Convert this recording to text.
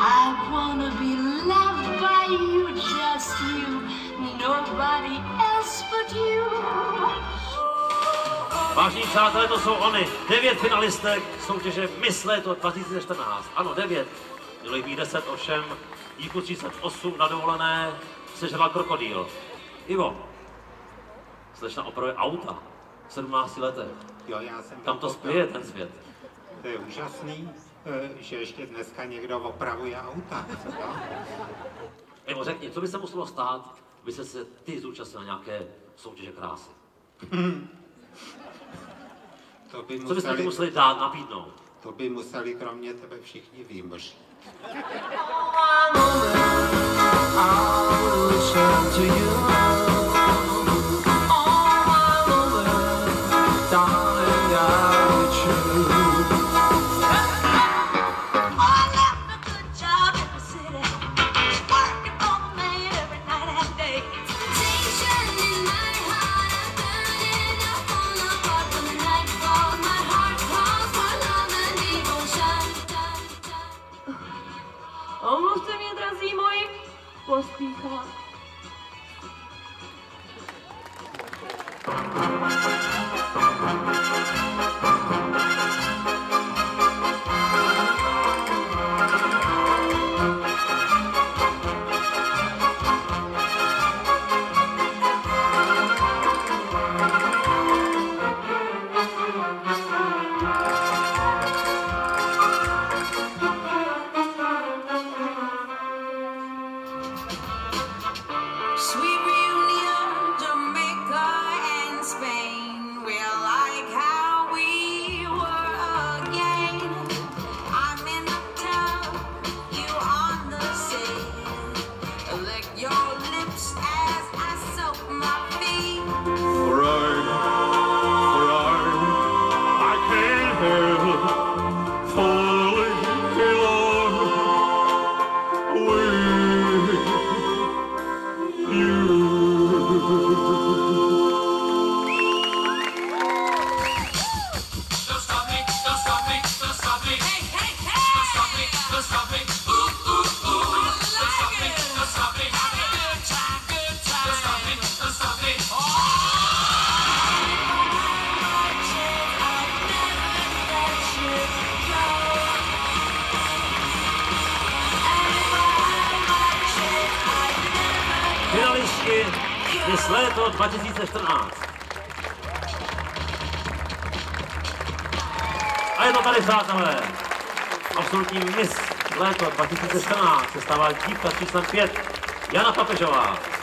I wanna be loved by you, just you, nobody else but you. Vážení přátelé, to jsou oni, 9 finalistek soutěže MISS LÉTO 2014. Ano, 9, bylo jich 10, ovšem, díku 38 na dovolené sežral krokodýl. Ivo, slečna opravuje auta v 17 letech. Jo, já jsem tam to spěje, ten svět. To je úžasný, že ještě dneska někdo opravuje auta. Ivo, řekni, co by se muselo stát, aby se ty zúčastnil na nějaké soutěže krásy? To by museli, co byste museli dát, nabídnout? To by museli kromě tebe všichni výmoří. Omluvte mě, drazí moji, pospíchala. Finalisti MISS LÉTO 2014. A je to tady, přátelé. Absolutní MISS LÉTO 2014 se stává dívka číslem 5, Jana Papežová.